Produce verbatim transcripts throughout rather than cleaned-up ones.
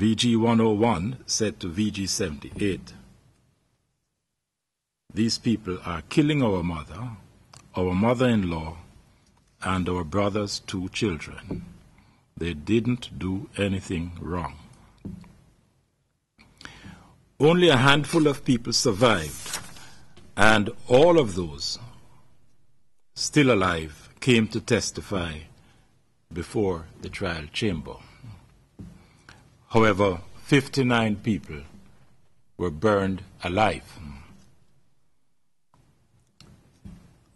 V G one oh one set to V G seventy-eight. These people are killing our mother, our mother-in-law, and our brother's two children. They didn't do anything wrong. Only a handful of people survived, and all of those still alive came to testify before the trial chamber. However, fifty-nine people were burned alive.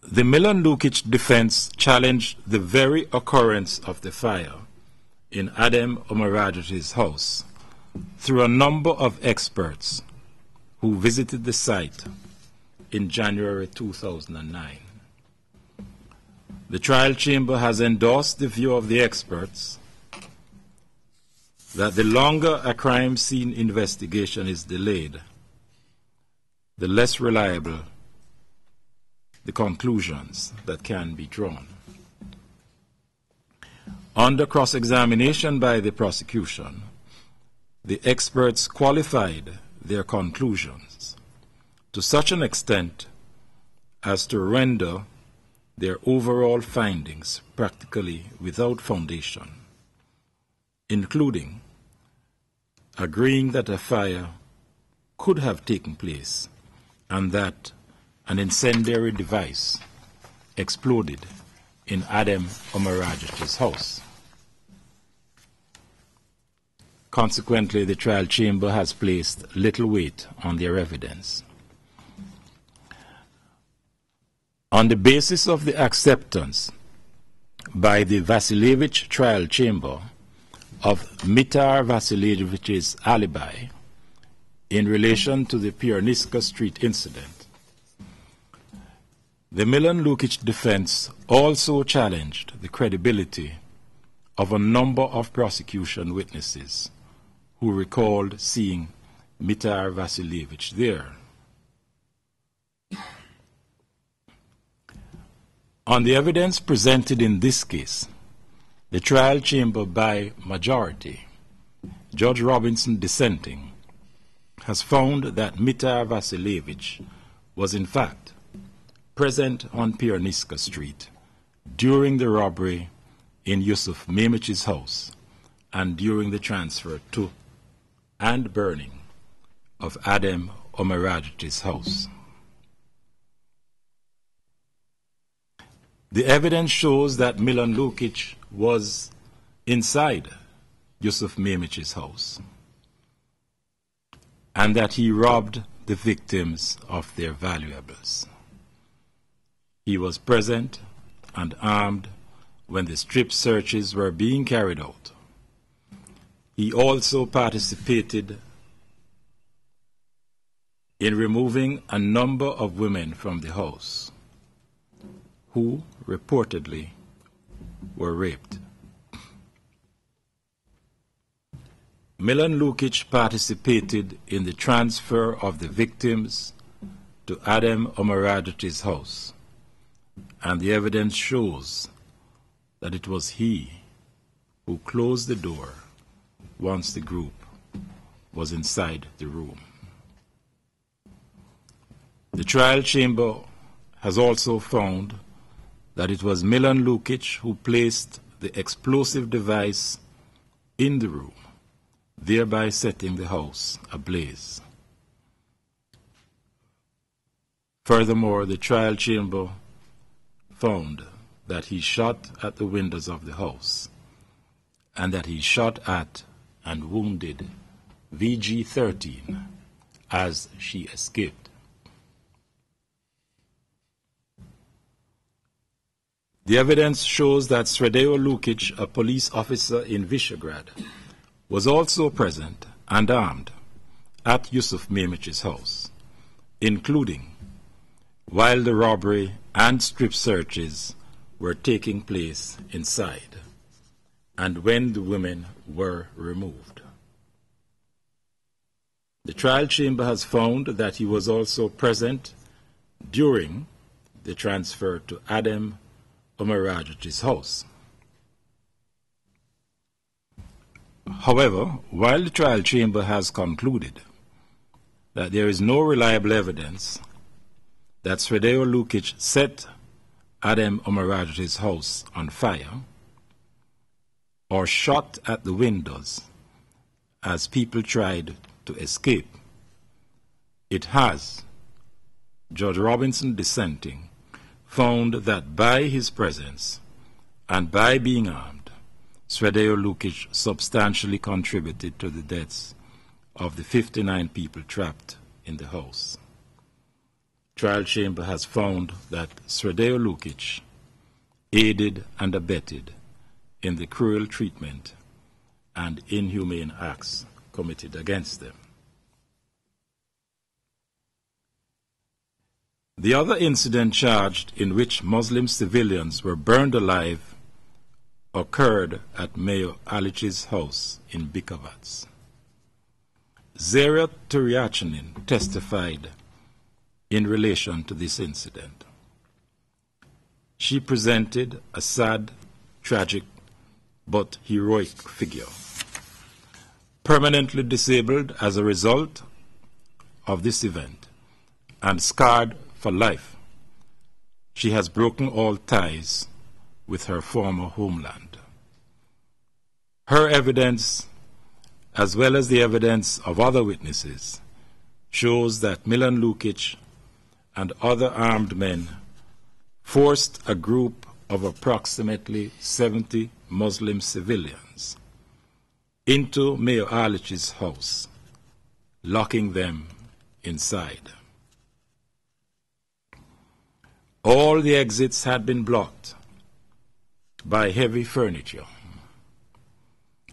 The Milan Lukić defense challenged the very occurrence of the fire in Adem Omaradjić's house through a number of experts who visited the site in January two thousand nine. The trial chamber has endorsed the view of the experts that the longer a crime scene investigation is delayed, the less reliable the conclusions that can be drawn. Under cross-examination by the prosecution, the experts qualified their conclusions to such an extent as to render their overall findings practically without foundation, including agreeing that a fire could have taken place and that an incendiary device exploded in Adem Omaradjić's house. Consequently, the trial chamber has placed little weight on their evidence. On the basis of the acceptance by the Vasiljević trial chamber of Mitar Vasiljević's alibi in relation to the Pionirska Street incident, the Milan Lukić defense also challenged the credibility of a number of prosecution witnesses who recalled seeing Mitar Vasiljević there. On the evidence presented in this case, the trial chamber by majority, Judge Robinson dissenting, has found that Mitar Vasiljević was in fact present on Pionirska Street during the robbery in Yusuf Memić's house and during the transfer to and burning of Adem Omaradjić's house. The evidence shows that Milan Lukić was inside Yusuf Memić's house and that he robbed the victims of their valuables. He was present and armed when the strip searches were being carried out. He also participated in removing a number of women from the house who reportedly were raped. Milan Lukić participated in the transfer of the victims to Adem Omaradjić's house, and the evidence shows that it was he who closed the door once the group was inside the room. The trial chamber has also found that it was Milan Lukić who placed the explosive device in the room, thereby setting the house ablaze. Furthermore, the trial chamber found that he shot at the windows of the house and that he shot at and wounded V G thirteen as she escaped. The evidence shows that Sredoje Lukić, a police officer in Višegrad, was also present and armed at Yusuf Memić's house, including while the robbery and strip searches were taking place inside, and when the women were removed. The trial chamber has found that he was also present during the transfer to Adem Omaradjić's house. However, while the trial chamber has concluded that there is no reliable evidence that Sredoje Lukić set Adem Omeragić's house on fire or shot at the windows as people tried to escape, it has, Judge Robinson dissenting, found that by his presence and by being armed, Sredoje Lukić substantially contributed to the deaths of the fifty-nine people trapped in the house. Trial chamber has found that Sredoje Lukić aided and abetted in the cruel treatment and inhumane acts committed against them. The other incident charged, in which Muslim civilians were burned alive, occurred at Mayor Alić's house in Bikavac. Zehra Turjačanin testified in relation to this incident. She presented a sad, tragic, but heroic figure. Permanently disabled as a result of this event and scarred for life, she has broken all ties with her former homeland. Her evidence, as well as the evidence of other witnesses, shows that Milan Lukić and other armed men forced a group of approximately seventy Muslim civilians into Mayor Alić's house, locking them inside. All the exits had been blocked by heavy furniture,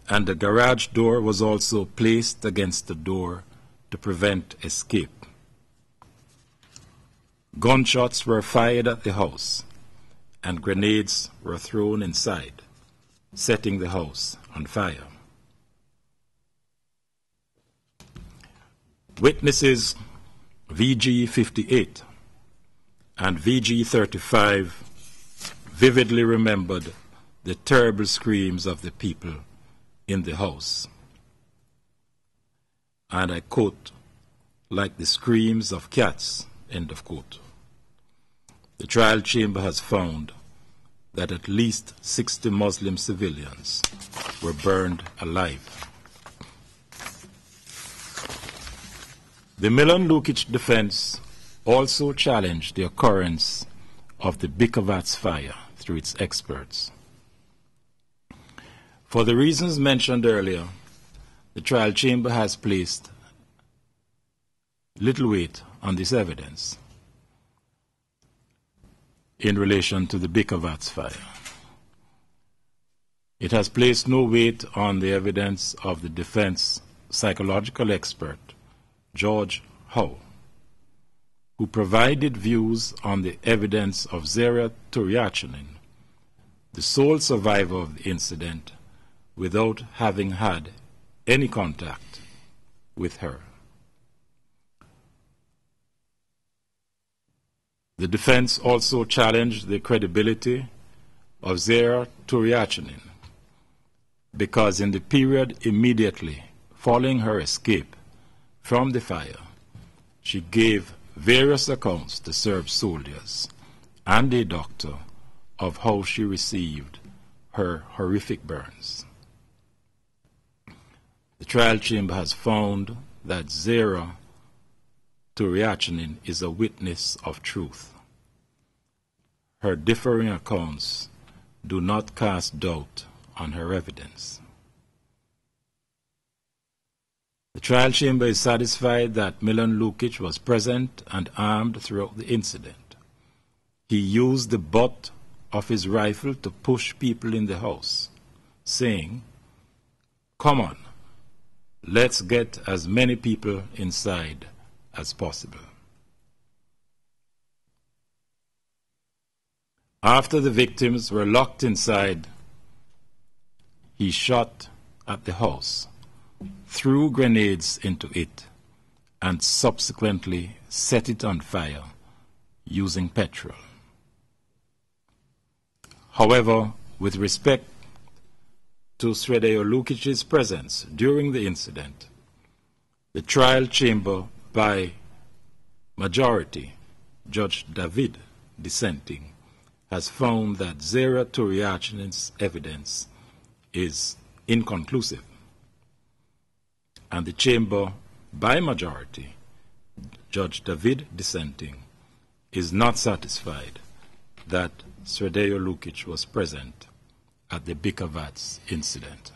and the garage door was also placed against the door to prevent escape. Gunshots were fired at the house, and grenades were thrown inside, setting the house on fire. Witnesses V G fifty-eight and V G thirty-five vividly remembered the terrible screams of the people in the house. And I quote, "like the screams of cats," end of quote. The trial chamber has found that at least sixty Muslim civilians were burned alive. The Milan Lukić defense also challenged the occurrence of the Bikavac fire through its experts. For the reasons mentioned earlier, the trial chamber has placed little weight on this evidence in relation to the Bikavac fire. It has placed no weight on the evidence of the defense psychological expert, George Howe, who provided views on the evidence of Zehra Turjačanin, the sole survivor of the incident, without having had any contact with her. The defense also challenged the credibility of Zehra Turjačanin because in the period immediately following her escape from the fire, she gave various accounts to Serb soldiers and a doctor of how she received her horrific burns. The trial chamber has found that Zehra Turjačanin is a witness of truth. Her differing accounts do not cast doubt on her evidence. The trial chamber is satisfied that Milan Lukić was present and armed throughout the incident. He used the butt of his rifle to push people in the house, saying, "Come on. Let's get as many people inside as possible." After the victims were locked inside, he shot at the house, threw grenades into it, and subsequently set it on fire using petrol. However, with respect to Sredoje Lukić's presence during the incident. The trial chamber, by majority, Judge David dissenting, has found that Zehra Turjačanin's evidence is inconclusive, and the chamber, by majority, Judge David dissenting, is not satisfied that Sredoje Lukić was present at the Bikavac incident.